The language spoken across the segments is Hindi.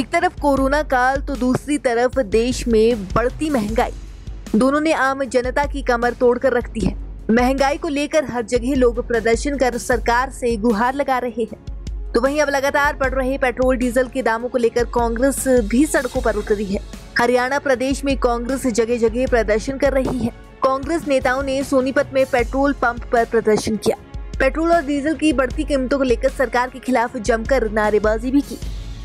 एक तरफ कोरोना काल तो दूसरी तरफ देश में बढ़ती महंगाई, दोनों ने आम जनता की कमर तोड़कर रख दी है। महंगाई को लेकर हर जगह लोग प्रदर्शन कर सरकार से गुहार लगा रहे हैं, तो वहीं अब लगातार बढ़ रहे पेट्रोल डीजल के दामों को लेकर कांग्रेस भी सड़कों पर उतरी है। हरियाणा प्रदेश में कांग्रेस जगह जगह प्रदर्शन कर रही है। कांग्रेस नेताओं ने सोनीपत में पेट्रोल पंप पर प्रदर्शन किया। पेट्रोल और डीजल की बढ़ती कीमतों को लेकर सरकार के खिलाफ जमकर नारेबाजी भी की।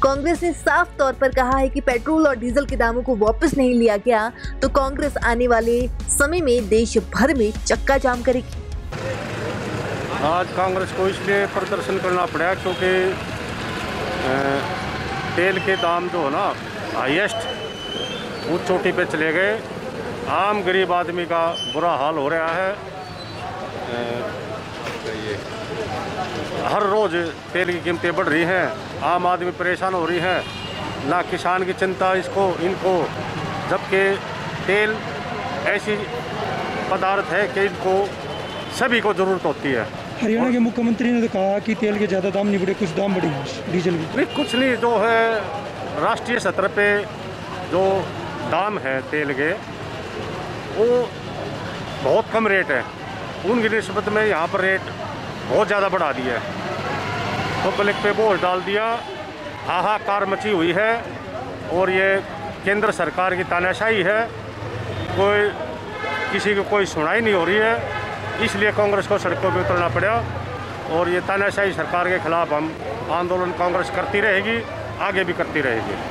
कांग्रेस ने साफ तौर पर कहा है कि पेट्रोल और डीजल के दामों को वापस नहीं लिया गया तो कांग्रेस आने वाले समय में देश भर में चक्का जाम करेगी। आज कांग्रेस को इसलिए प्रदर्शन करना पड़ा क्योंकि तेल के दाम जो है ना हाईएस्ट वो चोटी पे चले गए। आम गरीब आदमी का बुरा हाल हो रहा है। हर रोज़ तेल की कीमतें बढ़ रही हैं, आम आदमी परेशान हो रही है, ना किसान की चिंता इसको इनको, जबकि तेल ऐसी पदार्थ है कि इनको सभी को ज़रूरत होती है। हरियाणा के मुख्यमंत्री ने तो कहा कि तेल के ज़्यादा दाम नहीं बढ़े, कुछ दाम बढ़े डीजल के। नहीं, कुछ नहीं, जो है राष्ट्रीय स्तर पे जो दाम है तेल के वो बहुत कम रेट है, उनकी निस्बत में यहाँ पर रेट बहुत ज़्यादा बढ़ा दिया है। तो पब्लिक पे बोझ डाल दिया, हाहाकार मची हुई है और ये केंद्र सरकार की तानाशाही है, कोई किसी को कोई सुनाई नहीं हो रही है। इसलिए कांग्रेस को सड़कों पर उतरना पड़ा और ये तानाशाही सरकार के खिलाफ हम आंदोलन कांग्रेस करती रहेगी, आगे भी करती रहेगी।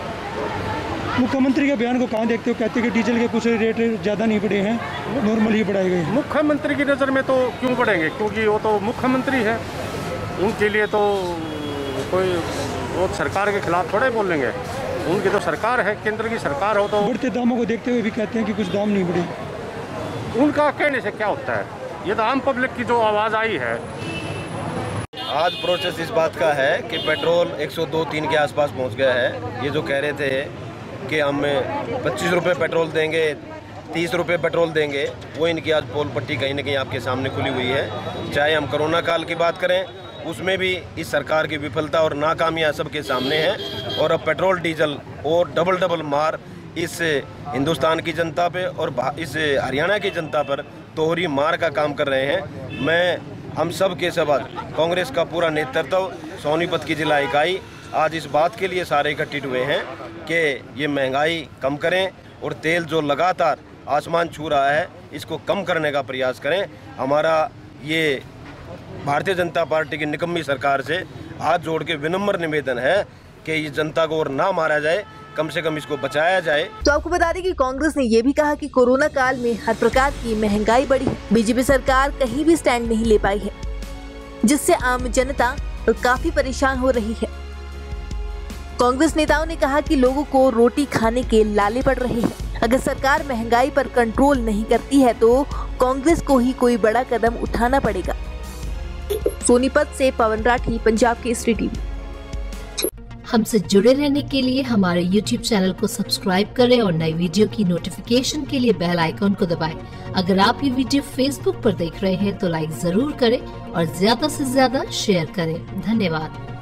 मुख्यमंत्री के बयान को कहाँ देखते हो? कहते हैं कि डीजल के कुछ रेट ज़्यादा नहीं बढ़े हैं, नॉर्मल ही बढ़ाए गए। मुख्यमंत्री की नज़र में तो क्यों बढ़ेंगे, क्योंकि वो तो मुख्यमंत्री है, उनके लिए तो कोई वो सरकार के खिलाफ थोड़े बोलेंगे। उनकी तो सरकार है, केंद्र की सरकार हो तो। बढ़ते दामों को देखते हुए भी कहते हैं कि कुछ दाम नहीं बढ़े, उनका कहने से क्या होता है? ये तो आम पब्लिक की जो आवाज़ आई है। आज प्रोसेस इस बात का है कि पेट्रोल 102-3 के आसपास पहुँच गया है। ये जो कह रहे थे कि हम 25 रुपये पेट्रोल देंगे, 30 रुपये पेट्रोल देंगे, वो इनकी आज पोल पट्टी कहीं ना कहीं आपके सामने खुली हुई है। चाहे हम कोरोना काल की बात करें, उसमें भी इस सरकार की विफलता और नाकामियां सबके सामने हैं। और अब पेट्रोल डीजल और डबल मार इस हिंदुस्तान की जनता पे और इस हरियाणा की जनता पर दोहरी मार का काम कर रहे हैं। हम सब के सब कांग्रेस का पूरा नेतृत्व, सोनीपत की जिला इकाई आज इस बात के लिए सारे इकट्ठे हुए हैं कि ये महंगाई कम करें और तेल जो लगातार आसमान छू रहा है इसको कम करने का प्रयास करें। हमारा ये भारतीय जनता पार्टी की निकम्मी सरकार से हाथ जोड़ के विनम्र निवेदन है कि ये जनता को और ना मारा जाए, कम से कम इसको बचाया जाए। तो आपको बता दें कि कांग्रेस ने ये भी कहा कि कोरोना काल में हर प्रकार की महंगाई बढ़ी, बीजेपी सरकार कहीं भी स्टैंड नहीं ले पाई है, जिससे आम जनता काफी परेशान हो रही है। कांग्रेस नेताओं ने कहा कि लोगों को रोटी खाने के लाले पड़ रहे हैं। अगर सरकार महंगाई पर कंट्रोल नहीं करती है तो कांग्रेस को ही कोई बड़ा कदम उठाना पड़ेगा। सोनीपत से पवन राठी, पंजाब के स्ट्रीट टीवी। हमसे जुड़े रहने के लिए हमारे YouTube चैनल को सब्सक्राइब करें और नई वीडियो की नोटिफिकेशन के लिए बेल आइकॉन को दबाएं। अगर आप ये वीडियो Facebook पर देख रहे हैं तो लाइक जरूर करें और ज्यादा से ज्यादा शेयर करें। धन्यवाद।